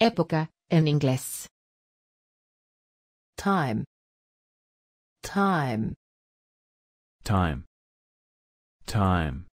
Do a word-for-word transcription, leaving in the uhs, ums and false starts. Época, en inglés. Time. Time. Time. Time.